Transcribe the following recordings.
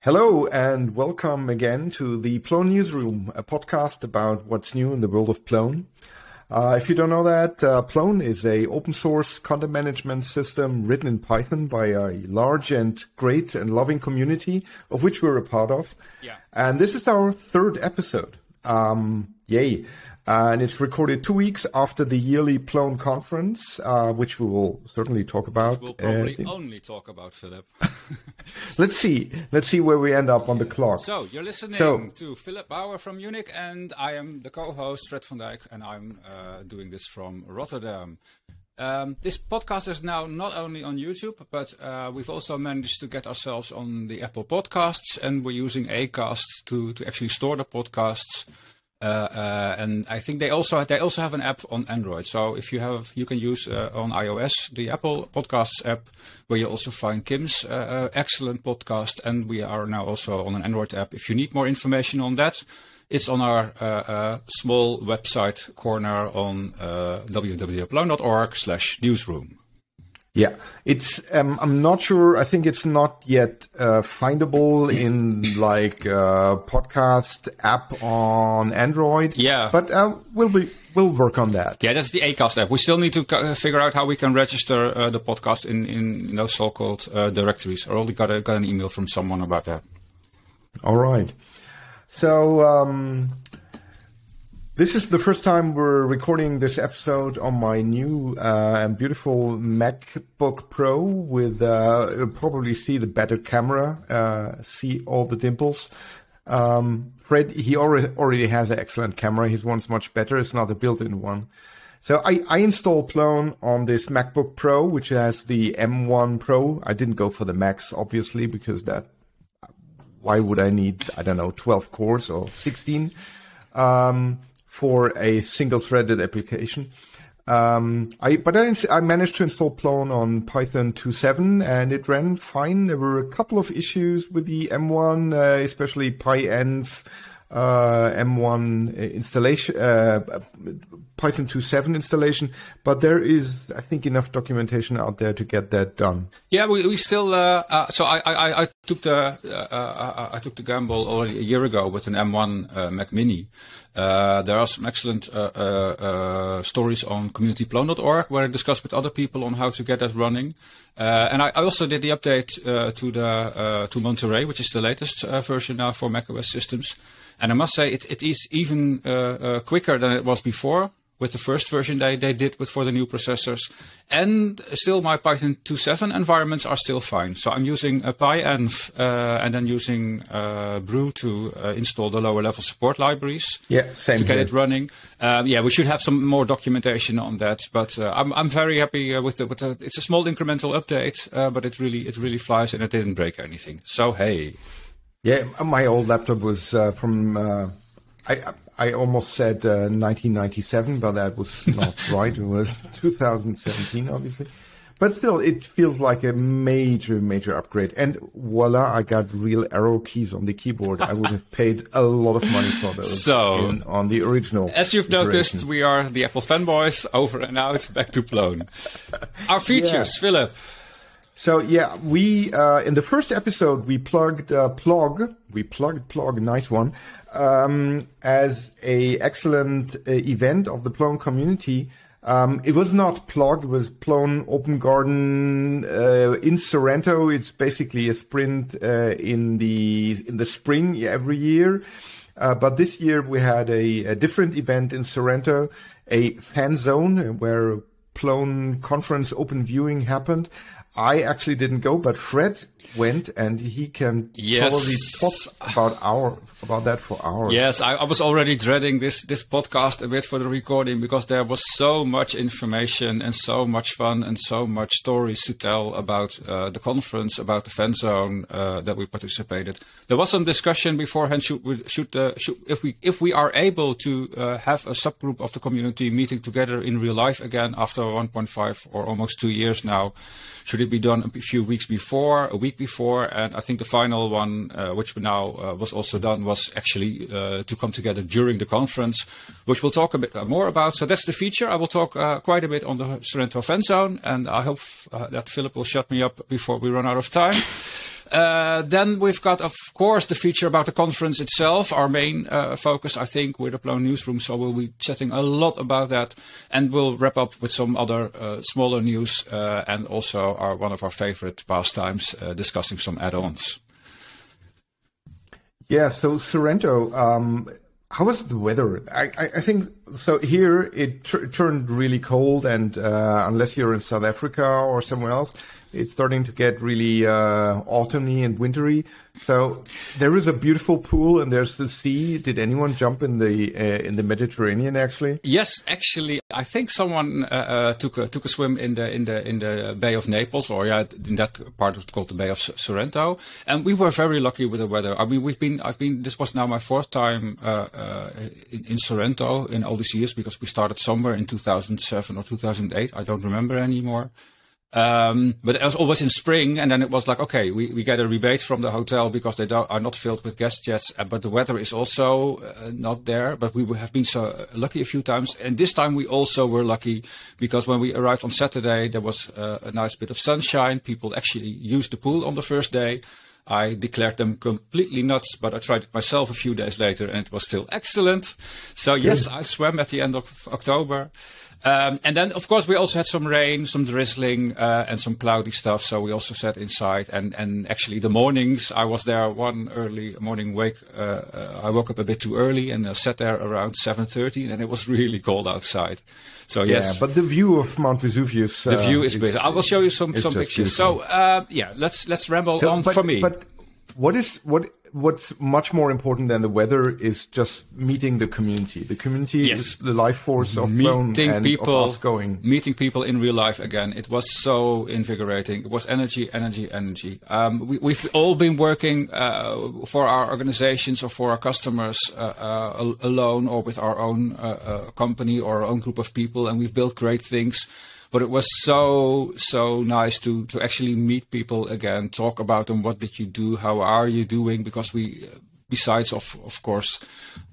Hello and welcome again to the Plone Newsroom, a podcast about what's new in the world of Plone. If you don't know that, Plone is a open source content management system written in Python by a large and great and loving community of which we're a part of. Yeah. And this is our third episode. Yay. And it's recorded 2 weeks after the yearly Plone conference, which we will certainly talk about. Which we'll probably only talk about, Philip. Let's see where we end up on the clock. So you're listening to Philip Bauer from Munich, and I am the co-host Fred van Dijk, and I'm doing this from Rotterdam. This podcast is now not only on YouTube, but we've also managed to get ourselves on the Apple Podcasts, and we're using Acast to actually store the podcasts. And I think they also have an app on Android. So if you have, you can use on iOS the Apple Podcasts app, where you also find Kim's excellent podcast. And we are now also on an Android app. If you need more information on that, it's on our small website corner on www.plone.org/newsroom. Yeah, it's. I'm not sure. I think it's not yet findable in like podcast app on Android. Yeah, but we'll work on that. Yeah, that's the Acast app. We still need to figure out how we can register the podcast in those so-called directories. I already got an email from someone about that. All right, so. This is the first time we're recording this episode on my new and beautiful MacBook Pro with, you'll probably see the better camera, see all the dimples. Fred, he already has an excellent camera. His one's much better. It's not a built-in one. So I installed Plone on this MacBook Pro, which has the M1 Pro. I didn't go for the Max, obviously, because why would I need, I don't know, 12 cores or 16? For a single-threaded application. But I managed to install Plone on Python 2.7, and it ran fine. There were a couple of issues with the M1, especially PyEnv M1 installation, Python 2.7 installation, but there is, I think, enough documentation out there to get that done. Yeah, we still. So I took the I took the gamble already a year ago with an M1 Mac Mini. There are some excellent stories on communityplone.org where I discuss with other people on how to get that running. And I also did the update to Monterey, which is the latest version now for macOS systems. And I must say it is even quicker than it was before with the first version they did for the new processors. And still my Python 2.7 environments are still fine. So I'm using PyEnv and then using Brew to install the lower level support libraries to get it running. Yeah, we should have some more documentation on that, but I'm very happy with the, it's a small incremental update, but it really flies and it didn't break anything. So, hey. Yeah, my old laptop was from, I almost said 1997, but that was not right. It was 2017, obviously. But still, it feels like a major, major upgrade. And voila, I got real arrow keys on the keyboard. I would have paid a lot of money for those on the original. As you've noticed, we are the Apple fanboys, over and out, back to Plone. Our features, yeah. Philip. So yeah, we in the first episode we plugged Plog, nice one, as a excellent event of the Plone community. It was not Plog; it was Plone Open Garden in Sorrento. It's basically a sprint in the spring every year, but this year we had a different event in Sorrento, a fan zone where Plone conference open viewing happened. I actually didn't go, but Fred went, and he can probably talk about that for hours. Yes, I was already dreading this podcast a bit for the recording because there was so much information and so much fun and so much stories to tell about the conference, about the fan zone that we participated. There was some discussion beforehand. If we are able to have a subgroup of the community meeting together in real life again after 1.5 or almost 2 years now, should it be done a few weeks before, a week before? And I think the final one, which now was also done, was actually to come together during the conference, which we'll talk a bit more about. So that's the feature. I will talk quite a bit on the Sorrento fan zone, and I hope that Philip will shut me up before we run out of time. Then we've got, of course, the feature about the conference itself, our main focus, I think, with the Plone Newsroom. So we'll be chatting a lot about that, and we'll wrap up with some other smaller news and also one of our favorite pastimes, discussing some add-ons. Yeah, so Sorrento, how was the weather? I think, so here it turned really cold, and unless you're in South Africa or somewhere else, it's starting to get really autumny and wintry. So there is a beautiful pool and there's the sea. Did anyone jump in the Mediterranean actually? Yes, actually, I think someone took a swim in the Bay of Naples, or yeah, in that part it's called the Bay of Sorrento. And we were very lucky with the weather. I mean, this was now my fourth time in Sorrento in all these years, because we started somewhere in 2007 or 2008. I don't remember anymore. But it was always in spring, and then it was like, okay, we get a rebate from the hotel because they are not filled with guest jets, but the weather is also not there. But we have been so lucky a few times, and this time we also were lucky because when we arrived on Saturday, there was a nice bit of sunshine. People actually used the pool on the first day. I declared them completely nuts, but I tried it myself a few days later, and it was still excellent. So yes, I swam at the end of October. And then, of course, we also had some rain, some drizzling, and some cloudy stuff. So we also sat inside. And actually, the mornings, I was there one early morning wake. I woke up a bit too early and sat there around 7:30, and it was really cold outside. So yes, yeah, but the view of Mount Vesuvius. The view is beautiful. I will show you some pictures. Beautiful. So yeah, let's ramble on. But, for me, but what's much more important than the weather is just meeting the community. The community is the life force of Plone and of us going. Meeting people in real life again. It was so invigorating. It was energy, energy, energy. We've all been working for our organizations or for our customers alone or with our own company or our own group of people, and we've built great things. But it was so nice to actually meet people again, talk about them. What did you do? How are you doing? Because we, besides of course,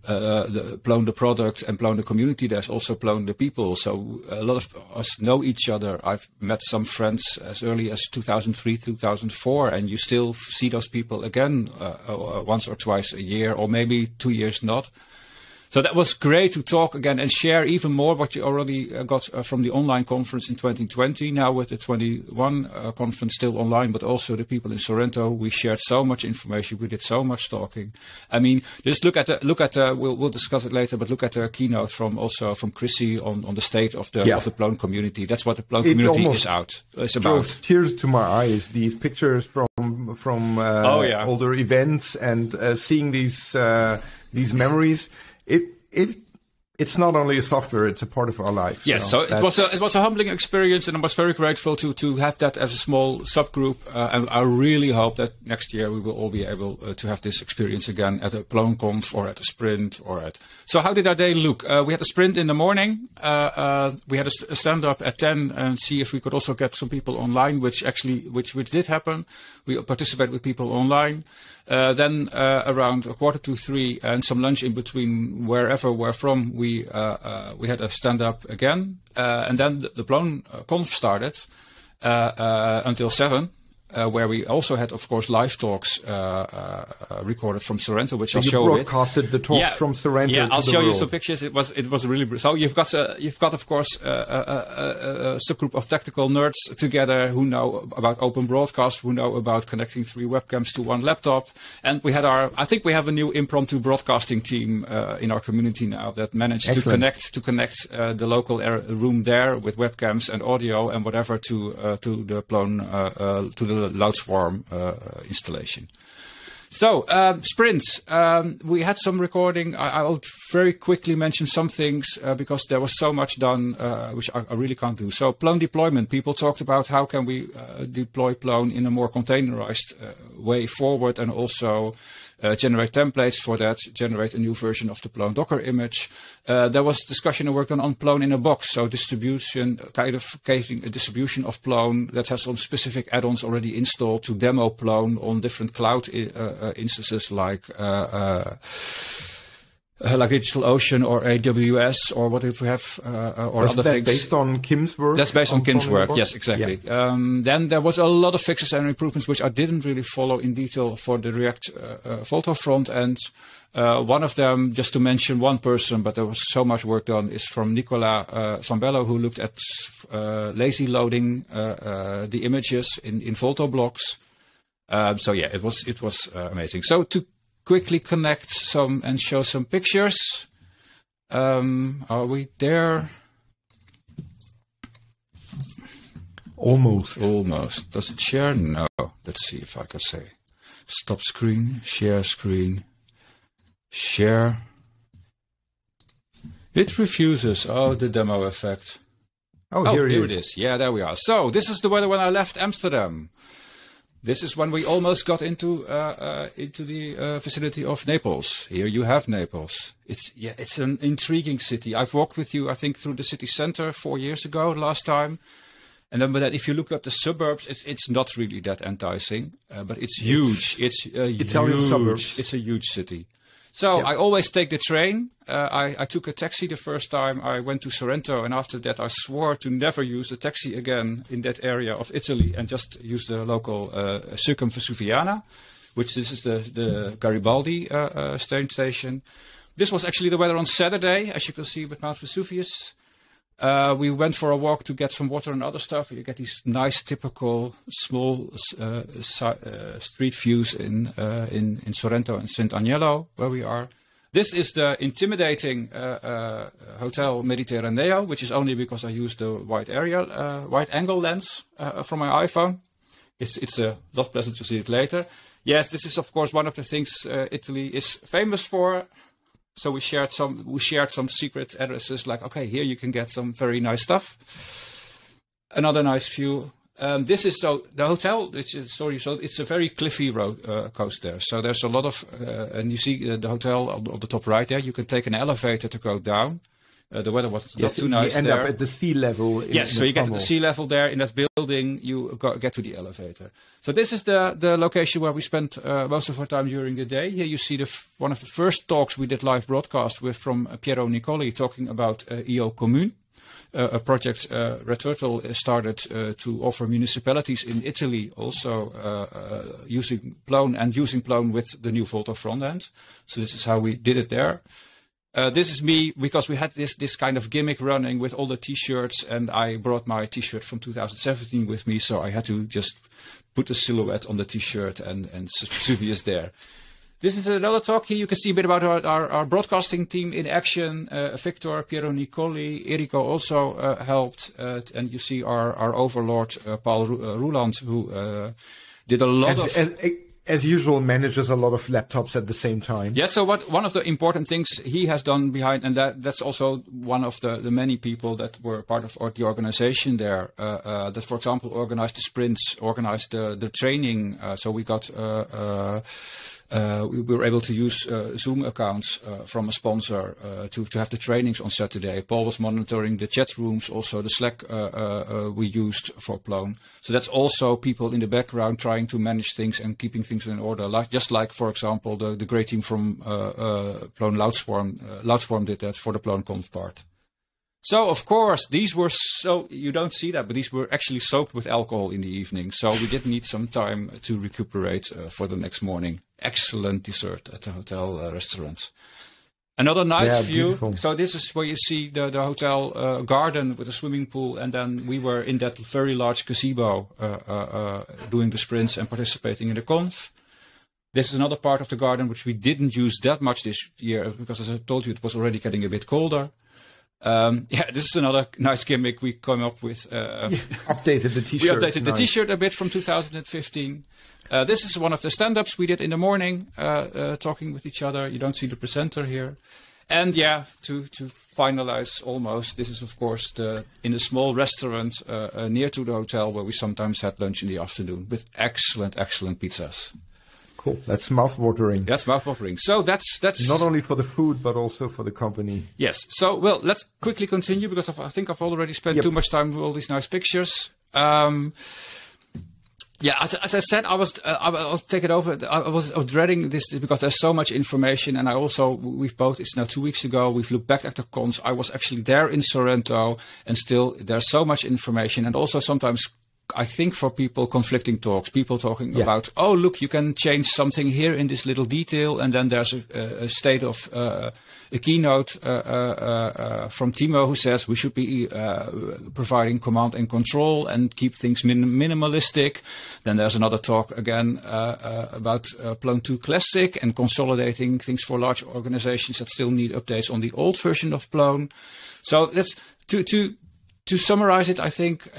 Plone the product and Plone the community, there's also Plone the people. So a lot of us know each other. I've met some friends as early as 2003, 2004, and you still see those people again once or twice a year, or maybe 2 years not. So that was great to talk again and share even more what you already got from the online conference in 2020. Now with the 21 conference still online, but also the people in Sorrento, we shared so much information. We did so much talking. I mean, just look at the. We'll discuss it later, but look at the keynote from Chrissy on the state of the Plone community. That's what the Plone community is about. Tears to my eyes. These pictures from older events and seeing these memories. It's not only a software; it's a part of our life. Yes, so it was a humbling experience, and I was very grateful to have that as a small subgroup. And I really hope that next year we will all be able to have this experience again at a PloneConf or at a sprint or at. So how did our day look? We had a sprint in the morning. We had a stand-up at 10 and see if we could also get some people online, which did happen. We participated with people online. Then around 2:45 and some lunch in between wherever we're from, we had a stand-up again. And then the Plone Conf started until 7, where we also had, of course, live talks recorded from Sorrento, which I'll show you. You broadcasted the talks from Sorrento. Yeah, I'll show you some pictures. It was really brutal. So you've got of course a subgroup of technical nerds together who know about open broadcast, who know about connecting 3 webcams to 1 laptop, and we had I think we have a new impromptu broadcasting team in our community now that managed to connect the local room there with webcams and audio and whatever to the Plone to the Loudswarm installation. So sprints, we had some recording. I'll very quickly mention some things because there was so much done which I really can't do. So Plone deployment, people talked about how can we deploy Plone in a more containerized way forward, and also generate templates for that, generate a new version of the Plone Docker image. There was discussion and work done on Plone in a box, so distribution, kind of creating a distribution of Plone that has some specific add-ons already installed to demo Plone on different cloud instances like like DigitalOcean or AWS or what if we have or that's other things. That's based on Kim's work? That's based on Kim's work, yes, exactly. Yeah. Then there was a lot of fixes and improvements which I didn't really follow in detail for the React Volto front end. One of them, just to mention one person, but there was so much work done, is from Nicola Sambello, who looked at lazy loading the images in Volto blocks. So yeah, it was amazing. So to quickly connect some and show some pictures. Are we there? Almost. Does it share? No. Let's see if I can say stop screen. Share. It refuses. Oh, the demo effect. Oh, here it is. Yeah, there we are. So this is the weather when I left Amsterdam. This is when we almost got into the vicinity of Naples. Here you have Naples. It's an intriguing city. I've walked with you, I think, through the city center 4 years ago last time, and then if you look up the suburbs, it's not really that enticing, but it's huge. It's a huge city. So yep. I always take the train. I took a taxi the first time I went to Sorrento, and after that I swore to never use a taxi again in that area of Italy and just use the local Circumvesuviana, which this is the Garibaldi train station. This was actually the weather on Saturday, as you can see with Mount Vesuvius. We went for a walk to get some water and other stuff. You get these nice, typical, small street views in Sorrento and Sant'Agnello, where we are. This is the intimidating Hotel Mediterraneo, which is only because I used the wide-angle lens from my iPhone. It's a lot pleasant to see it later. Yes, this is of course one of the things Italy is famous for. So we shared some secret addresses, like, okay, here you can get some very nice stuff. Another nice view. This is the hotel, which is sorry, so it's a very cliffy road coast there. So there's a lot of, and you see the hotel on the top right there. You can take an elevator to go down. The weather was not too nice there. You end up at the sea level. Yes, so you get to the sea level there in that building. You get to the elevator. So this is the location where we spent most of our time during the day. Here you see one of the first talks we did live broadcast with from Piero Nicoli, talking about EO Commune, a project Red Turtle started to offer municipalities in Italy also using Plone and using Plone with the new Volto front end. So this is how we did it there. This is me, because we had this kind of gimmick running with all the T-shirts, and I brought my T-shirt from 2017 with me, so I had to just put a silhouette on the T-shirt and Vesuvius there. This is another talk here. You can see a bit about our broadcasting team in action. Victor, Piero Nicoli, Eriko also helped, and you see our overlord, Paul Ruland, who did a lot as usual, manages a lot of laptops at the same time. Yes, so one of the important things he has done behind, and that's also one of the many people that were part of the organization there, that, for example, organized the sprints, organized the training. So we got, we were able to use Zoom accounts from a sponsor to have the trainings on Saturday. Paul was monitoring the chat rooms, also the Slack we used for Plone. So that's also people in the background trying to manage things and keeping things in order. Just like, for example, the great team from Plone Loudswarm. Loudswarm did that for the Plone Conf part. So, of course, these were you don't see that, but these were actually soaked with alcohol in the evening. So we did need some time to recuperate for the next morning. Excellent dessert at the hotel restaurant. Another nice view. Beautiful. So this is where you see the hotel garden with a swimming pool. And then we were in that very large gazebo doing the sprints and participating in the conf. This is another part of the garden which we didn't use that much this year because, as I told you, it was already getting a bit colder. Yeah, this is another nice gimmick we come up with. Updated the T-shirt. We updated the T-shirt a bit from 2015. This is one of the stand-ups we did in the morning, talking with each other. You don't see the presenter here. And yeah, to finalize almost, this is of course in a small restaurant near to the hotel where we sometimes had lunch in the afternoon with excellent, excellent pizzas. Cool. That's mouth-watering. That's mouth-watering. So that's not only for the food, but also for the company. Yes. So, well, let's quickly continue because I think I've already spent too much time with all these nice pictures. Yeah, as I said, I'll take it over. I was dreading this because there's so much information, and I also we've both. It's now 2 weeks ago. We've looked back at the cons. I was actually there in Sorrento, and still there's so much information, and also sometimes. I think for people conflicting talks, people talking yes. about, oh, look, you can change something here in this little detail. And then there's a state of a keynote from Timo who says we should be providing command and control and keep things minimalistic. Then there's another talk again about Plone 2 Classic and consolidating things for large organizations that still need updates on the old version of Plone. So that's to summarize it, I think,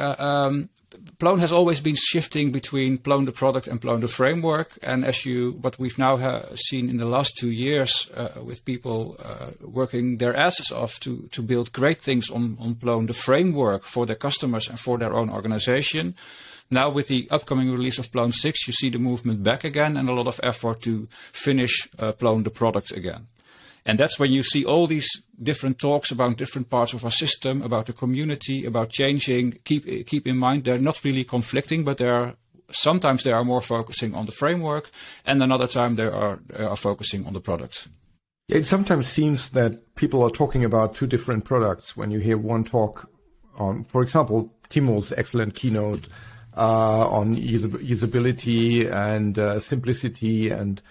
Plone has always been shifting between Plone the product and Plone the framework, and as what we've now seen in the last 2 years with people working their asses off to build great things on Plone the framework for their customers and for their own organization. Now with the upcoming release of Plone 6, you see the movement back again and a lot of effort to finish Plone the product again. And that's when you see all these different talks about different parts of our system, about the community, about changing. Keep in mind, they're not really conflicting, but sometimes they are more focusing on the framework, and another time they are focusing on the product. It sometimes seems that people are talking about two different products when you hear one talk on, for example, Timo's excellent keynote on usability and simplicity and...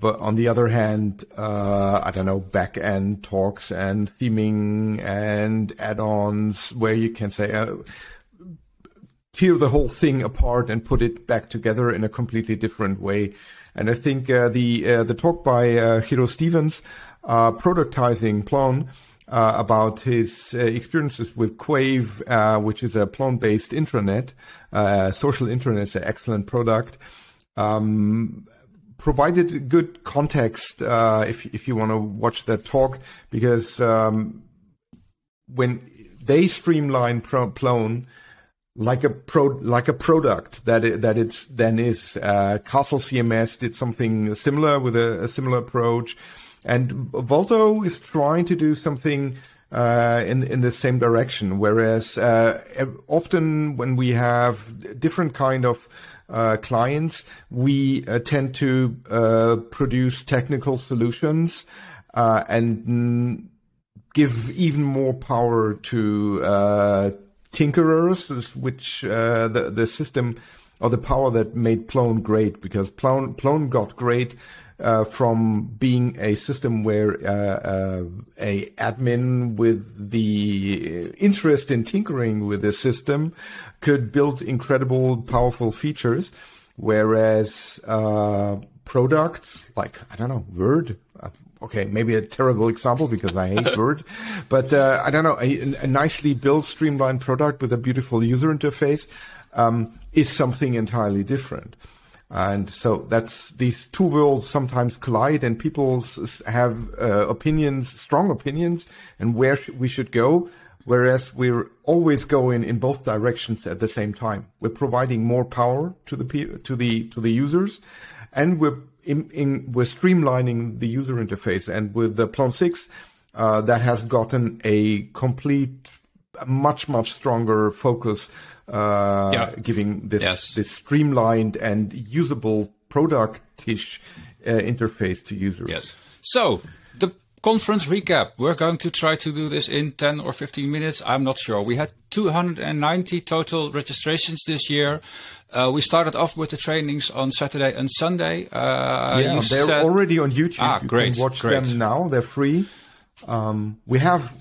but on the other hand, I don't know, back-end talks and theming and add-ons where you can say, tear the whole thing apart and put it back together in a completely different way. And I think the talk by Hiro Stevens, productizing Plone, about his experiences with Quave, which is a Plone-based intranet, social intranet, is an excellent product. Provided good context if you want to watch that talk, because when they streamline Plone like a product that it then is, Castle CMS did something similar with a similar approach, and Volto is trying to do something in the same direction. Whereas often when we have different kind of clients, we tend to produce technical solutions and give even more power to tinkerers, which the system or the power that made Plone great, because Plone got great from being a system where a admin with the interest in tinkering with the system could build incredible, powerful features, whereas products like, I don't know, Word. Okay, maybe a terrible example because I hate Word, but I don't know, a nicely built, streamlined product with a beautiful user interface is something entirely different. And so that's, these two worlds sometimes collide, and people have opinions, strong opinions, and where we should go, whereas we're always going in both directions at the same time. We're providing more power to the users, and we're streamlining the user interface. And with the Plone 6, that has gotten a complete, much stronger focus. Giving this this streamlined and usable product-ish interface to users. Yes. So the conference recap. We're going to try to do this in 10 or 15 minutes. I'm not sure. We had 290 total registrations this year. We started off with the trainings on Saturday and Sunday. They're already on YouTube. You can watch them now. They're free. We have,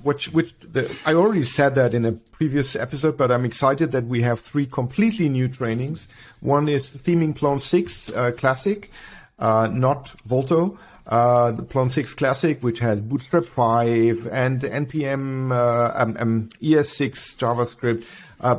I already said that in a previous episode, but I'm excited that we have three completely new trainings. One is theming Plone 6 Classic, not Volto, the Plone 6 Classic, which has Bootstrap 5 and NPM ES6 JavaScript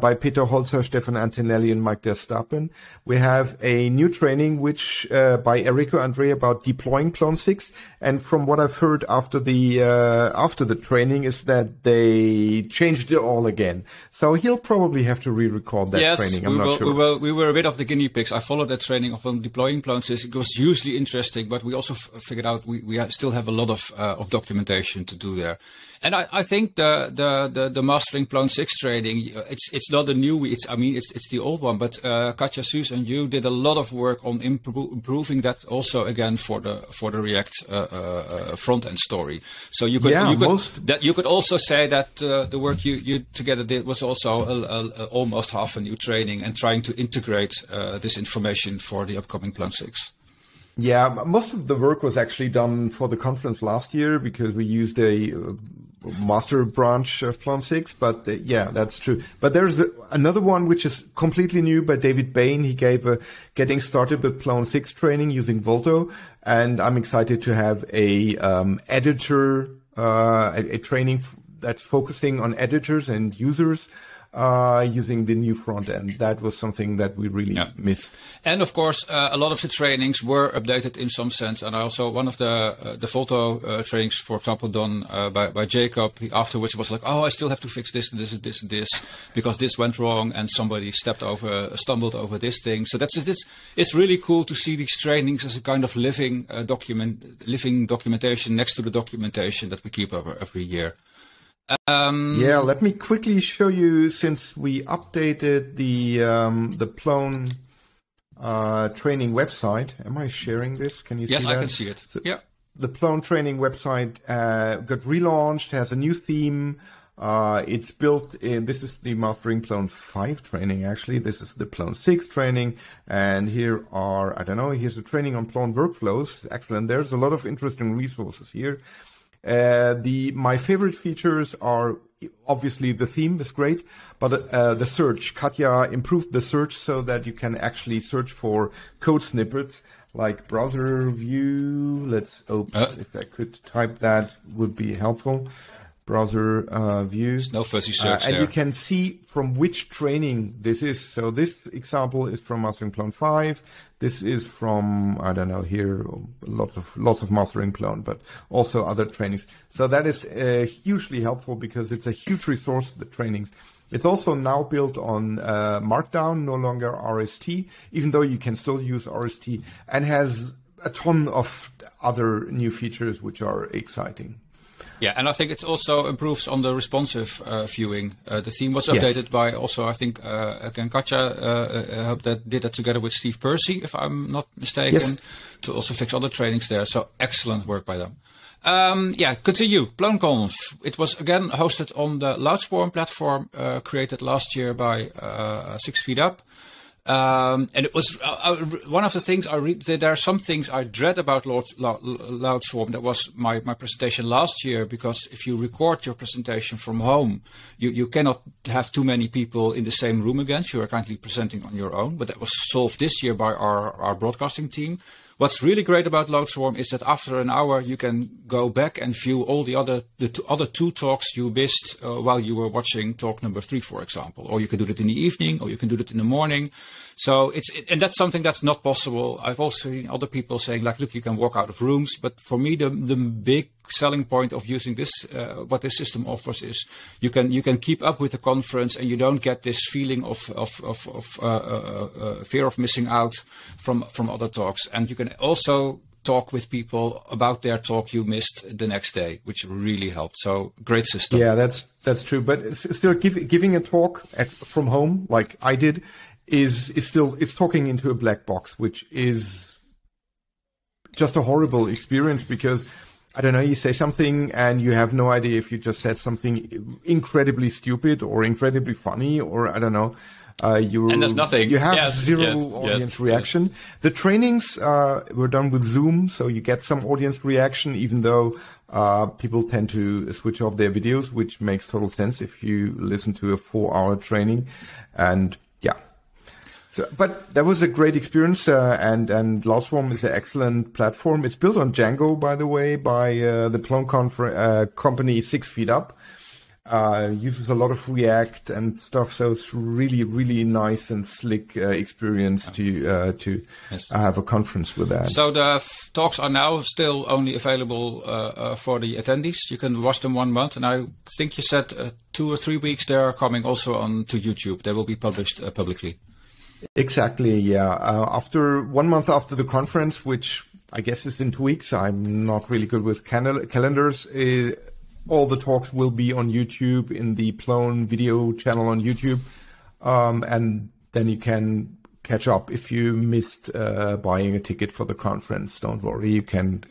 by Peter Holzer, Stefan Antonelli, and Mike Derstappen. We have a new training which by Erico Andrea about deploying Plone 6. And from what I've heard after the training is that they changed it all again. So he'll probably have to re-record that training. I'm not sure. We were a bit of the guinea pigs. I followed that training on deploying Plone 6. It was hugely interesting, but we also figured out we still have a lot of documentation to do there. And I think the Mastering Plone 6 training, it's it's not the new, it's the old one, but Katja, Suus and you did a lot of work on improving that also again for the React front end story. So you could, you could also say that the work you together did was also a almost half a new training and trying to integrate this information for the upcoming Plone 6. Yeah, most of the work was actually done for the conference last year because we used a master branch of Plone 6, but yeah, that's true. But there's another one which is completely new by David Bain. He gave a Getting Started with Plone 6 training using Volto, and I'm excited to have a editor training that's focusing on editors and users using the new front end. That was something that we really missed. And of course, a lot of the trainings were updated in some sense. And also one of the Volto trainings, for example, done by Jacob, he afterwards was like, oh, I still have to fix this, and this, and this, and this, because this went wrong and somebody stumbled over this thing. So that's it. It's really cool to see these trainings as a kind of living living documentation next to the documentation that we keep up every year. Yeah, let me quickly show you, since we updated the Plone training website. Am I sharing this? Can you see that? Yes, I can see it. So yeah. The Plone training website got relaunched, has a new theme. It's built in, this is the Mastering Plone 5 training, actually. This is the Plone 6 training. And here are, I don't know, here's a training on Plone workflows. Excellent. There's a lot of interesting resources here. My favorite features are obviously the theme is great, but the search. Katja improved the search so that you can actually search for code snippets like browser view. Let's open. If I could type that, would be helpful. Browser views. No fuzzy search and there. You can see from which training this is. So this example is from Mastering Plone 5. This is from, I don't know, here lots of Mastering Plone, but also other trainings. So that is hugely helpful because it's a huge resource, the trainings. It's also now built on Markdown, no longer RST, even though you can still use RST, and has a ton of other new features which are exciting. Yeah, and I think it also improves on the responsive viewing. The theme was updated by also, I think, again, Katja that did that together with Steve Percy, if I'm not mistaken, to also fix other trainings there. So excellent work by them. Yeah, continue. PloneConf. It was again hosted on the Loudswarm platform created last year by 6 Feet Up. And it was one of the things I read. There are some things I dread about Loudswarm. That was my presentation last year, because if you record your presentation from home, you cannot have too many people in the same room again. So you are currently presenting on your own, but that was solved this year by our broadcasting team. What's really great about Loudswarm is that after an hour, you can go back and view all the other two talks you missed while you were watching talk number 3, for example. Or you can do that in the evening, or you can do that in the morning. So and that's something that's not possible. I've also seen other people saying, like, look, you can walk out of rooms. But for me, the big selling point of using this, what this system offers, is you can keep up with the conference, and you don't get this feeling of fear of missing out from other talks. And you can also talk with people about their talk you missed the next day, which really helped. So great system. Yeah, that's true. But still, giving a talk from home, like I did, is talking into a black box, which is just a horrible experience, because I don't know, you say something and you have no idea if you just said something incredibly stupid or incredibly funny, or I don't know. And there's nothing. You have zero audience reaction. The trainings were done with Zoom, so you get some audience reaction, even though people tend to switch off their videos, which makes total sense if you listen to a 4-hour training. And yeah. So, but that was a great experience, and Loudswarm is an excellent platform. It's built on Django, by the way, by the Plone company 6 Feet Up. Uses a lot of React and stuff, so it's really, really nice and slick experience to have a conference with that. So the talks are now still only available for the attendees. You can watch them 1 month, and I think you said 2 or 3 weeks they are coming also on to YouTube. They will be published publicly. Exactly, yeah. After 1 month after the conference, which I guess is in 2 weeks, I'm not really good with calendars. all the talks will be on YouTube in the Plone video channel on YouTube. And then you can catch up. If you missed buying a ticket for the conference, don't worry, you can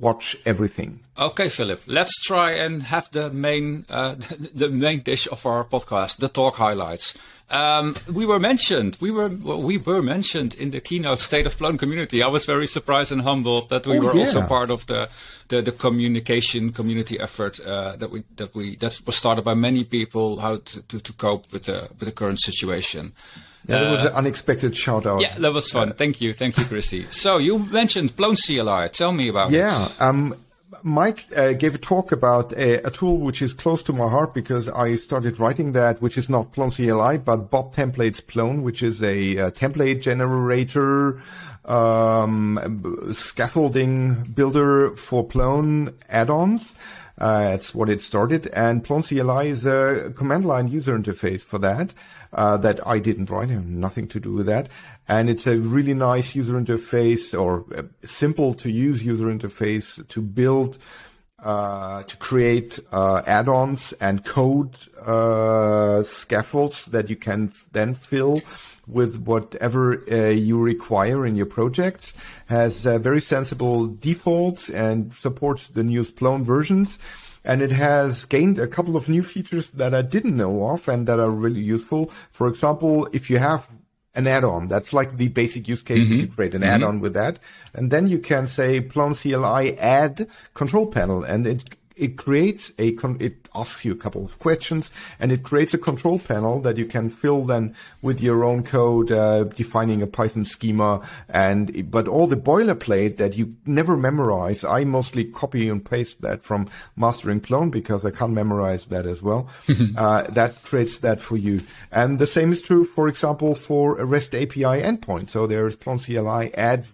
watch everything. Okay, Philip, let's try and have the main dish of our podcast, the talk highlights. We were mentioned in the keynote State of Plone community. I was very surprised and humbled that we were also part of the communication community effort that was started by many people, how to cope with the current situation. Yeah, that was an unexpected shout out. Yeah, that was fun. Thank you, Chrissy. So you mentioned Plone CLI. Tell me about it. Yeah, Mike gave a talk about a tool which is close to my heart because I started writing that, which is not Plone CLI, but Bob Templates Plone, which is a template generator, scaffolding builder for Plone add-ons. That's what it started. And Plone CLI is a command line user interface for that. That I didn't write, I have nothing to do with that. And it's a really nice user interface, or simple to use user interface to build, to create add-ons and code scaffolds that you can then fill with whatever you require in your projects. Has very sensible defaults and supports the newest Plone versions. And it has gained a couple of new features that I didn't know of and that are really useful. For example, if you have an add-on, that's like the basic use case, you create an add-on with that. And then you can say Plone CLI add control panel, and it asks you a couple of questions, and it creates a control panel that you can fill then with your own code, defining a Python schema, but all the boilerplate that you never memorize. I mostly copy and paste that from Mastering Plone because I can't memorize that as well. That creates that for you. And the same is true, for example, for a REST API endpoint. So there's Plone CLI add,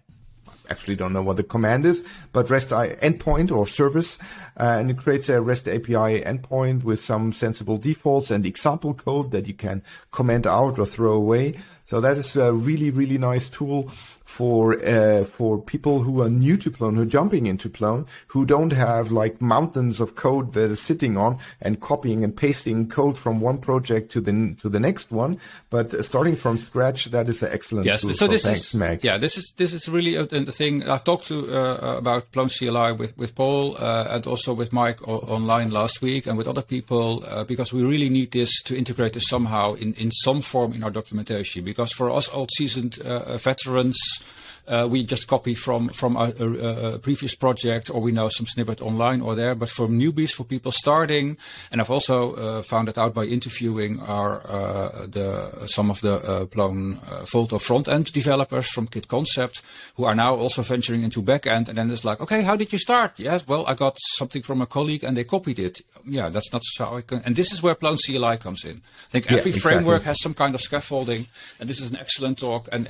actually don't know what the command is, but REST endpoint or service, and it creates a REST API endpoint with some sensible defaults and example code that you can comment out or throw away. So that is a really, really nice tool for people who are new to Plone, who are jumping into Plone, who don't have like mountains of code that are sitting on and copying and pasting code from one project to the next one. But starting from scratch, that is an excellent tool. So this is really the thing. I've talked about Plone CLI with Paul and also with Mike online last week and with other people because we really need this to integrate this somehow in some form in our documentation. Because for us old-seasoned veterans, we just copy from a previous project, or we know some snippet online or there. But for newbies, for people starting, and I've also found it out by interviewing some of the Plone Volto front-end developers from Kid Concept, who are now also venturing into back-end. And then it's like, okay, how did you start? Yes, well, I got something from a colleague and they copied it. Yeah, that's not how I can. And this is where Plone CLI comes in. I think every framework has some kind of scaffolding. And this is an excellent talk and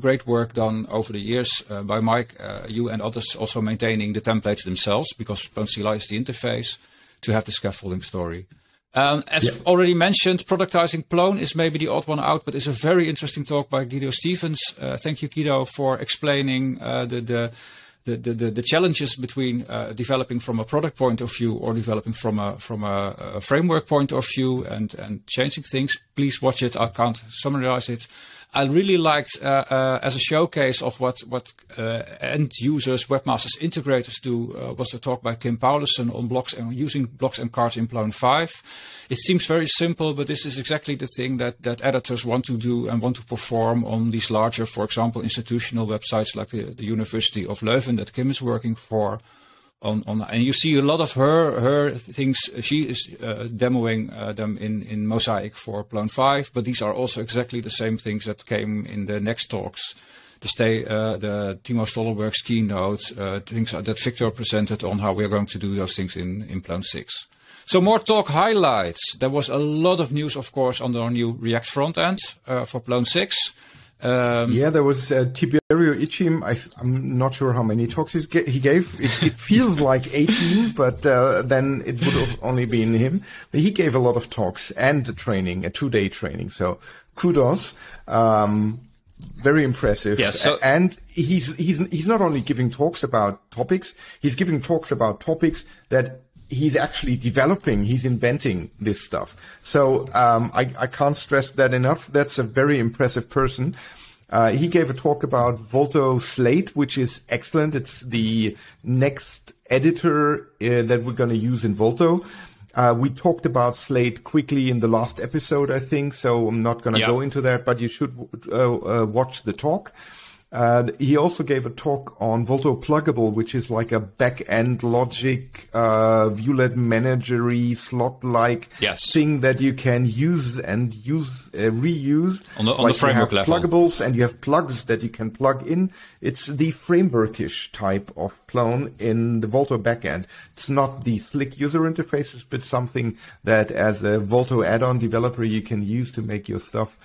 great work done over the years by Mike, you and others, also maintaining the templates themselves, because Plone CLI is the interface to have the scaffolding story. As already mentioned, productizing Plone is maybe the odd one out, but it's a very interesting talk by Guido Stevens. Thank you, Guido, for explaining the challenges between developing from a product point of view or developing from a framework point of view and changing things. Please watch it. I can't summarize it. I really liked as a showcase of what end users, webmasters, integrators do was a talk by Kim Paulison on blocks and using blocks and cards in Plone 5. It seems very simple, but this is exactly the thing that editors want to do and want to perform on these larger, for example, institutional websites like the University of Leuven that Kim is working for, and you see a lot of her things. She is demoing them in Mosaic for Plone 5, but these are also exactly the same things that came in the next talks. The Timo Stolberg's keynote, things that Victor presented on how we are going to do those things in Plone 6. So more talk highlights. There was a lot of news, of course, on our new React front end for Plone 6. There was Tiberio Ichim. I'm not sure how many talks he gave. It feels like 18, but then it would have only been him. But he gave a lot of talks and the training, a 2-day training. So kudos. Very impressive. Yeah, so and he's not only giving talks about topics, he's giving talks about topics that he's actually developing, he's inventing this stuff. So I can't stress that enough. That's a very impressive person. He gave a talk about Volto Slate, which is excellent. It's the next editor that we're going to use in Volto. We talked about Slate quickly in the last episode, I think, so I'm not going to go into that, but you should watch the talk. He also gave a talk on Volto Pluggable, which is like a back-end logic, Vuelet managery slot-like thing that you can use and use, reuse. On the framework level. You have pluggables and you have plugs that you can plug in. It's the frameworkish type of Plone in the Volto backend. It's not the slick user interfaces, but something that as a Volto add-on developer you can use to make your stuff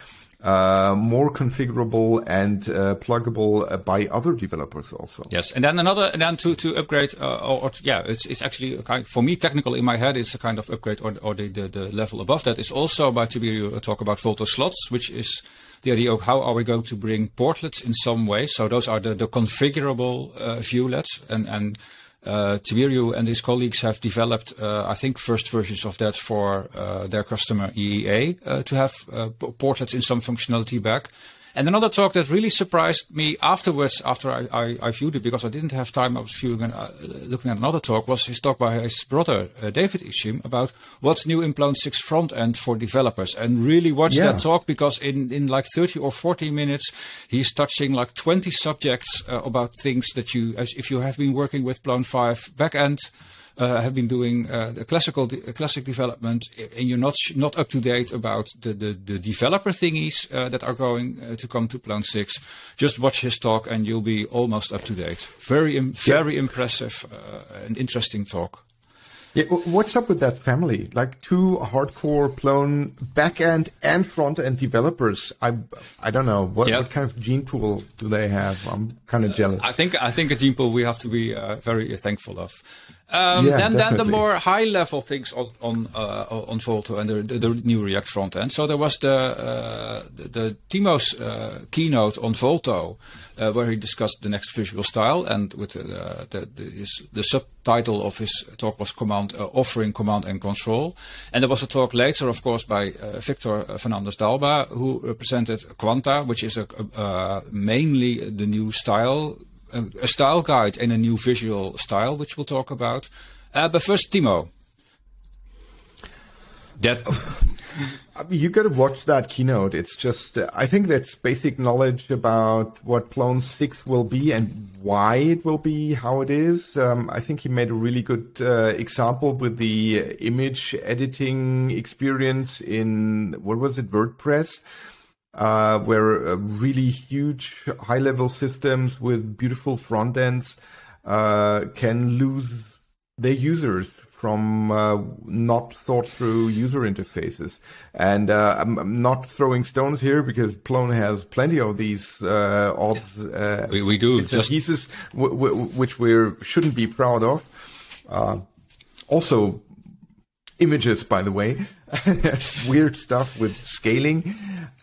more configurable and pluggable by other developers also. Yes, and then another, and then to upgrade, it's actually a kind, for me technical in my head, it's a kind of upgrade, or the level above that is also by Tiberio talk about Volto slots, which is the idea of how are we going to bring portlets in some way. So those are the configurable viewlets, and Tiberio and his colleagues have developed, I think, first versions of that for their customer EEA to have portlets in some functionality back. And another talk that really surprised me afterwards, after I viewed it, because I didn't have time, I was viewing and looking at another talk, was his talk by his brother, David Ishim, about what's new in Plone 6 front end for developers. And really watch that talk, because in like 30 or 40 minutes, he's touching like 20 subjects about things that you, as if you have been working with Plone 5 backend, have been doing the classic development, and you're not up to date about the developer thingies that are going to come to Plone 6. Just watch his talk, and you'll be almost up to date. Very impressive and interesting talk. Yeah, what's up with that family? Like two hardcore Plone back-end and front-end developers. I don't know what kind of gene pool do they have. I'm kind of jealous. I think a gene pool we have to be very thankful of. Then the more high-level things on Volto and the new React front-end. So there was the Timo's keynote on Volto, where he discussed the next visual style, and with the subtitle of his talk was offering command and control. And there was a talk later, of course, by Victor Fernandez-Dalba, who presented Quanta, which is mainly the new style, a style guide and a new visual style, which we'll talk about. But first, Timo. You got to watch that keynote. It's just, I think that's basic knowledge about what Plone 6 will be and why it will be, how it is. I think he made a really good example with the image editing experience in, what was it, WordPress? Where really huge high-level systems with beautiful front ends can lose their users from not thought through user interfaces. And I'm not throwing stones here, because Plone has plenty of these odds. We do. Pieces which we shouldn't be proud of. Also, images, by the way. There's weird stuff with scaling.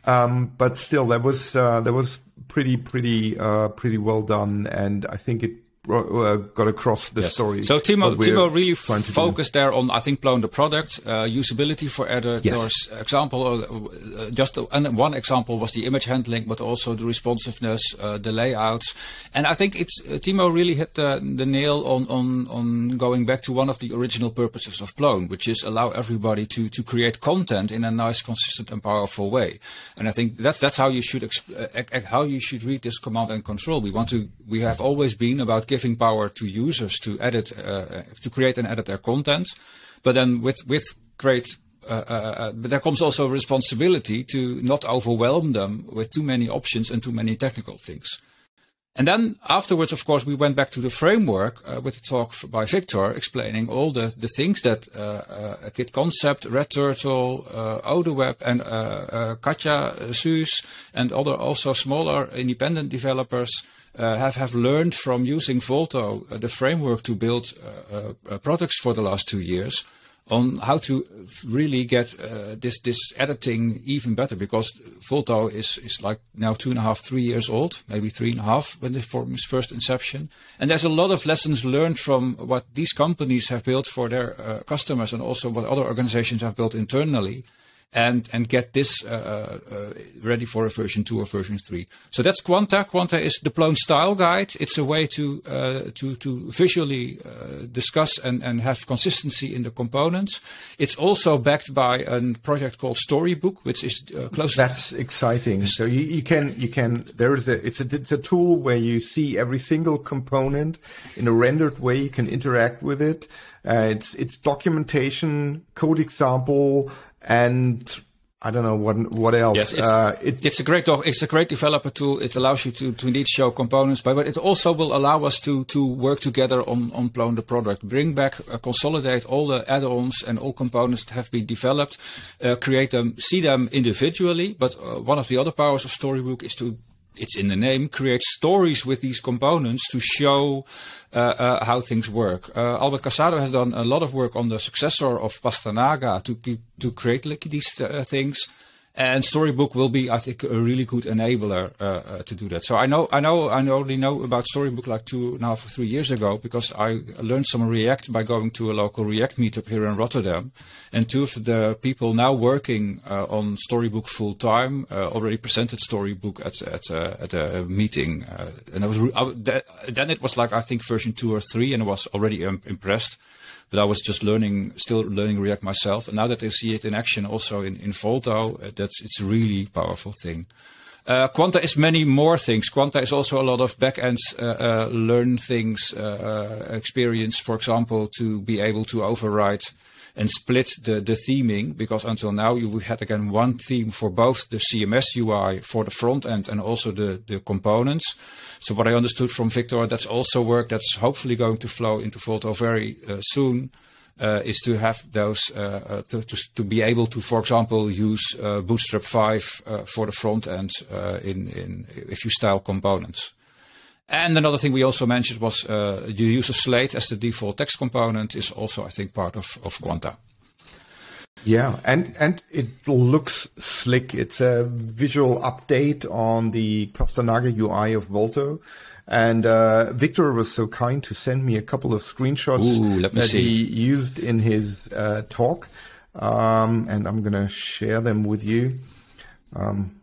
But still, that was pretty well done, and I think it got across the story. So Timo really focused there on, I think, Plone the product, usability for editors. Yes. Example, just one example was the image handling, but also the responsiveness, the layouts, and I think it's Timo really hit the nail on going back to one of the original purposes of Plone, which is allow everybody to create content in a nice, consistent, and powerful way. And I think that's how you should read this command and control. We have always been about giving power to users to edit, to create and edit their content, but then but there comes also responsibility to not overwhelm them with too many options and too many technical things. And then afterwards, of course, we went back to the framework with a talk by Victor explaining all the things that Git Concept, Red Turtle, OdoWeb, and Katja Suess, and other also smaller independent developers have learned from using Volto, the framework, to build products for the last 2 years. on how to really get this editing even better, because Volto is like now 2.5, 3 years old, maybe 3.5 when it formed its first inception. And there's a lot of lessons learned from what these companies have built for their customers, and also what other organizations have built internally, and get this ready for a version 2 or version 3. So that's Quanta. Quanta is the Plone style guide. It's a way to visually discuss and have consistency in the components. It's also backed by a project called Storybook, which is close. That's exciting. So it's a tool where you see every single component in a rendered way. You can interact with it. It's documentation, code example. And I don't know what else. Yes, it's a great developer tool. It allows you to indeed show components, but it also will allow us to work together on Plone the product. Bring back, consolidate all the add-ons and all components that have been developed, create them, see them individually. But one of the other powers of Storybook is to, it's in the name, create stories with these components to show how things work. Albert Casado has done a lot of work on the successor of Pastanaga to create like these things. And Storybook will be, I think, a really good enabler to do that. So I only know about Storybook like 2.5 or 3 years ago, because I learned some React by going to a local React meetup here in Rotterdam. And two of the people now working on Storybook full time already presented Storybook at a meeting. And then it was like, I think, version 2 or 3, and I was already impressed. But I was just still learning React myself. And now that I see it in action also in Volto, it's a really powerful thing. Quanta is many more things. Quanta is also a lot of backend learn things, experience, for example, to be able to override and split the theming, because until now we had again one theme for both the CMS UI for the front end and also the components. So what I understood from Victor, that's also work that's hopefully going to flow into Volto very soon, is to have those, to be able to, for example, use Bootstrap 5 for the front end if you style components. And another thing we also mentioned was the use of Slate as the default text component is also, I think, part of Quanta. Yeah, and it looks slick. It's a visual update on the Pastanaga UI of Volto. And Victor was so kind to send me a couple of screenshots that he used in his talk. And I'm going to share them with you.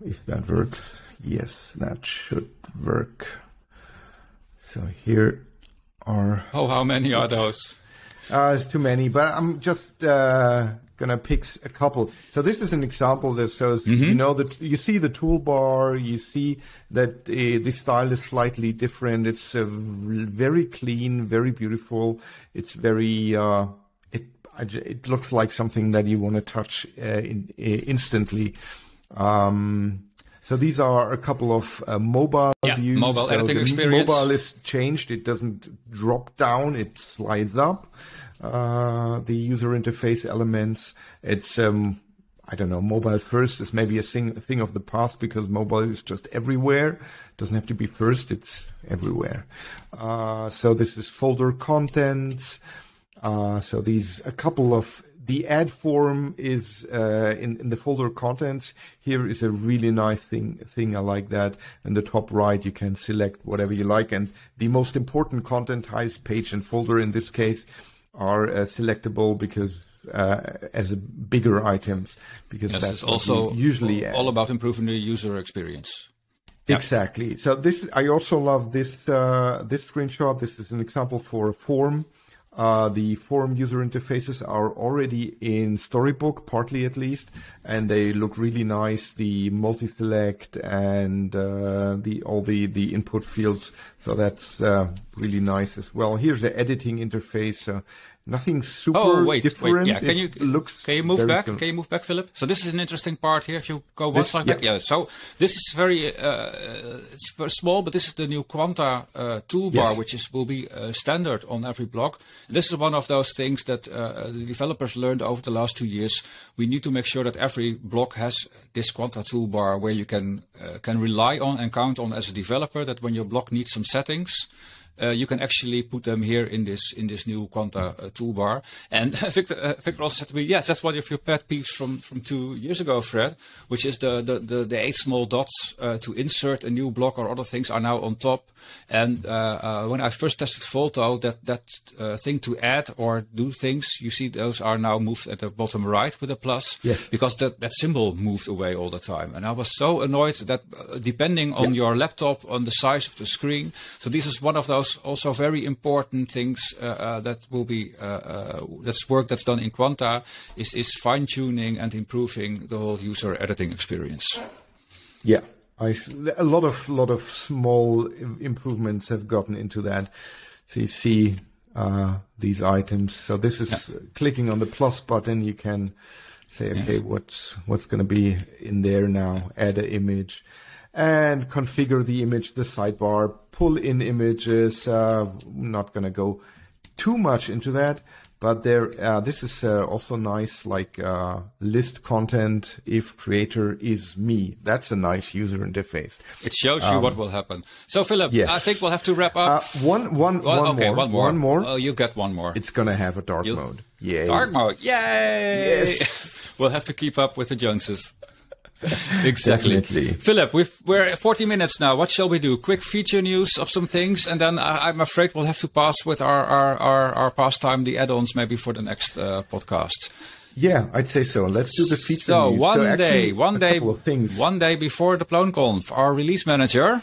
If that works. Yes, that should work. So here are... Oh, how many are those? It's too many, but I'm just going to pick a couple. So this is an example that shows, you see the toolbar, you see that the style is slightly different. It's very clean, very beautiful. It's very... It looks like something that you want to touch instantly. So these are a couple of mobile views. Mobile so editing experience. Mobile is changed. It doesn't drop down. It slides up. The user interface elements. It's, I don't know, mobile first is maybe a thing of the past, because mobile is just everywhere. It doesn't have to be first. It's everywhere. So this is folder contents. So these, a couple of... The add form is in the folder contents. Here is a really nice thing. I like that. In the top right, you can select whatever you like. And the most important content types, page and folder in this case, are selectable because as bigger items. Because yes, that's also usually all about improving the user experience. Yeah. Exactly. So this, I also love this, this screenshot. This is an example for a form. The form user interfaces are already in Storybook, partly at least, and they look really nice. The multi-select and all the input fields, so that's really nice as well. Here's the editing interface. Nothing super different. Yeah. Can you move back? Can you move back, Philip? So this is an interesting part here. If you go one slide back, yeah. So this is very it's very small, but this is the new Quanta toolbar, which will be standard on every block. This is one of those things that the developers learned over the last 2 years. We need to make sure that every block has this Quanta toolbar where you can rely on and count on as a developer, that when your block needs some settings, you can actually put them here in this new Quanta toolbar. And Victor also said to me, yes, that's one of your pet peeves from 2 years ago, Fred, which is the 8 small dots to insert a new block or other things are now on top. And when I first tested Volto, that thing to add or do things, you see those are now moved at the bottom right with a plus, yes, because that symbol moved away all the time. And I was so annoyed that depending on your laptop, on the size of the screen, so this is one of those also very important things that will be that's work that's done in Quanta is fine-tuning and improving the whole user editing experience. Yeah, a lot of small improvements have gotten into that. So you see these items. So this is clicking on the plus button. You can say, okay, what's going to be in there now? Add an image and configure the image, the sidebar, pull in images. Not going to go too much into that, but there, this is also nice, like list content if creator is me. That's a nice user interface. It shows you what will happen. So Philip, yes, I think we'll have to wrap up. One more. Oh, you get one more. It's going to have a dark mode. Yay. Dark mode. Yay. Yes. We'll have to keep up with the Joneses. Exactly. Definitely. Philip, we're at 40 minutes now. What shall we do? Quick feature news of some things, and then I'm afraid we'll have to pass with our pastime, the add-ons, maybe for the next podcast. Yeah, I'd say so. Let's do the feature news. One day before the PloneConf, our release manager...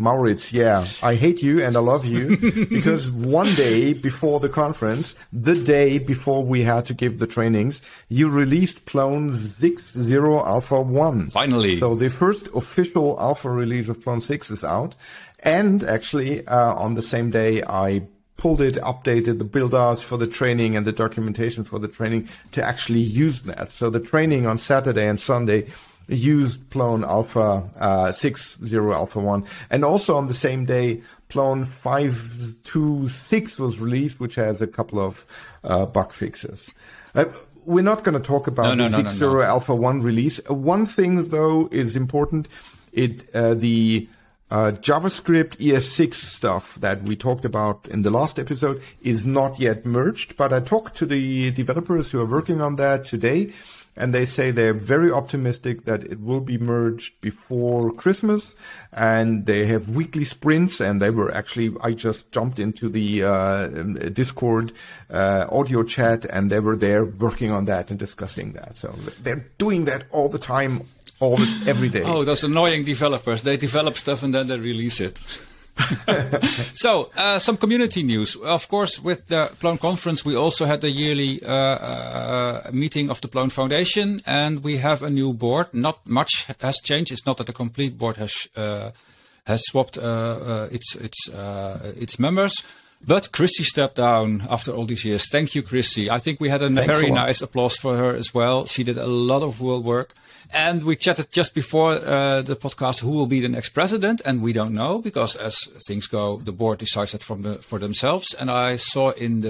Maurits, yeah, I hate you and I love you because one day before the conference, the day before we had to give the trainings, you released Plone 6.0 Alpha 1. Finally. So the first official alpha release of Plone 6 is out. And actually, on the same day, I pulled it, updated the build-outs for the training and the documentation for the training to actually use that. So the training on Saturday and Sunday used Plone Alpha 6.0 Alpha 1. And also on the same day, Plone 5.2.6 was released, which has a couple of bug fixes. We're not going to talk about the 6.0 Alpha 1 release. One thing, though, is important. The JavaScript ES6 stuff that we talked about in the last episode is not yet merged, but I talked to the developers who are working on that today. And they say they're very optimistic that it will be merged before Christmas. And they have weekly sprints. And they were actually, I just jumped into the Discord audio chat, and they were there working on that and discussing that. So they're doing that all the time, every day. Oh, those annoying developers. They develop stuff and then they release it. So, some community news. Of course, with the Plone Conference, we also had the yearly meeting of the Plone Foundation, and we have a new board. Not much has changed. It's not that the complete board has swapped its members. But Chrissy stepped down after all these years. Thank you, Chrissy. I think we had a very nice applause for her as well. She did a lot of work. And we chatted just before the podcast who will be the next president. And we don't know because as things go, the board decides that for themselves. And I saw in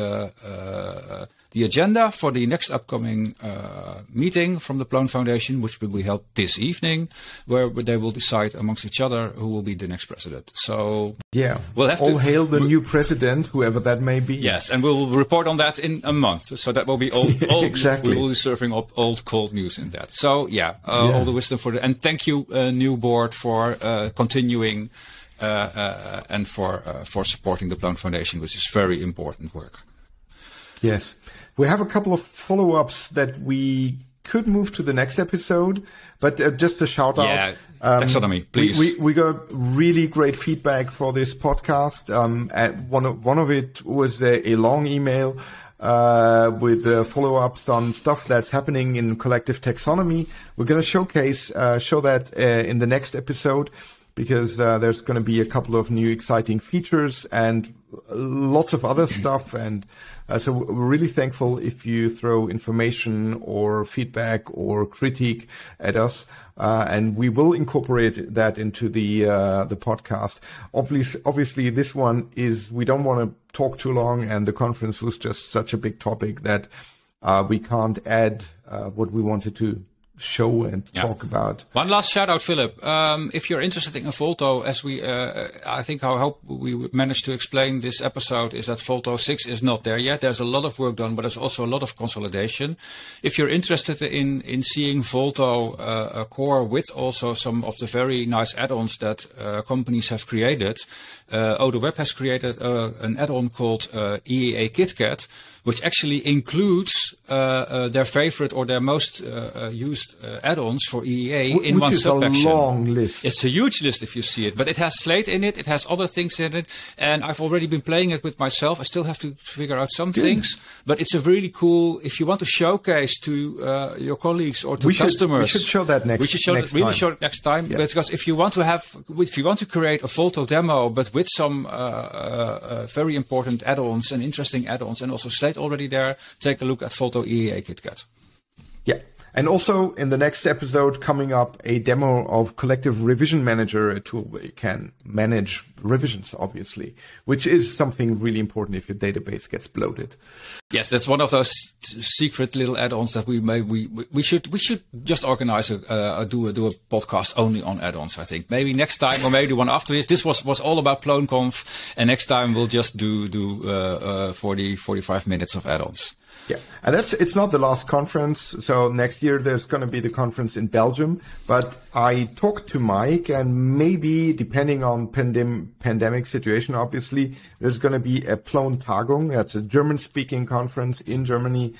the agenda for the next upcoming meeting from the Plone Foundation, which will be held this evening, where they will decide amongst each other who will be the next president. So yeah, we'll have all to hail the new president, whoever that may be. Yes, and we'll report on that in a month. So that will be old exactly. We will be serving up old cold news in that. So yeah, all the wisdom for the, and thank you, new board, for continuing and for supporting the Plone Foundation, which is very important work. Yes. We have a couple of follow-ups that we could move to the next episode, but just a shout-out. Yeah, taxonomy, please. We got really great feedback for this podcast. One of it was a long email with follow-ups on stuff that's happening in collective taxonomy. We're going to show that in the next episode, because there's going to be a couple of new exciting features and lots of other stuff. And so we're really thankful if you throw information or feedback or critique at us. And we will incorporate that into the podcast. Obviously, this one is, we don't want to talk too long. And the conference was just such a big topic that we can't add what we wanted to show and talk about. One last shout out, Philip. If you're interested in Volto, as we, I think how we managed to explain this episode is that Volto 6 is not there yet. There's a lot of work done, but there's also a lot of consolidation. If you're interested in seeing Volto a core with also some of the very nice add-ons that companies have created, OdoWeb has created an add-on called EEA KitKat, which actually includes their favorite or their most used add-ons for EEA in one subsection. It's a long list. It's a huge list if you see it, but it has Slate in it, it has other things in it, and I've already been playing it with myself. I still have to figure out some things, but it's a really cool, if you want to showcase to your colleagues or to customers. We should show that next time. We should show it next time, because if you want to have, if you want to create a Volto demo, but with some very important add-ons and interesting add-ons and also Slate already there, take a look at Volto EEA KitKat. Yeah, and also in the next episode coming up, a demo of Collective Revision Manager, a tool where you can manage revisions, obviously, which is something really important if your database gets bloated. Yes, that's one of those secret little add-ons that we may we should just organize do a podcast only on add-ons. I think maybe next time or maybe one after this. This was all about PloneConf, and next time we'll just do 40-45 minutes of add-ons. Yeah, and it's not the last conference. So next year there's going to be the conference in Belgium. But I talked to Mike, and maybe depending on pandemic situation, obviously there's going to be a Plone Tagung. That's a German-speaking conference in Germany,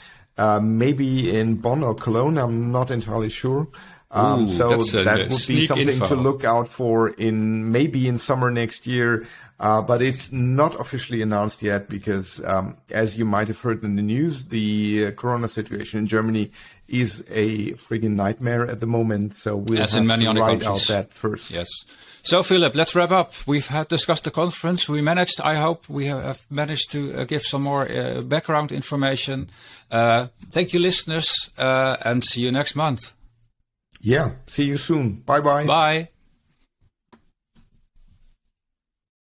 maybe in Bonn or Cologne. I'm not entirely sure. So that would be something to look out for maybe in summer next year. But it's not officially announced yet because, as you might have heard in the news, the corona situation in Germany is a friggin' nightmare at the moment. So we'll have to write out that first. Yes. So, Philip, let's wrap up. We've discussed the conference. We managed, I hope, we have managed to give some more background information. Thank you, listeners, and see you next month. Yeah. See you soon. Bye-bye. Bye.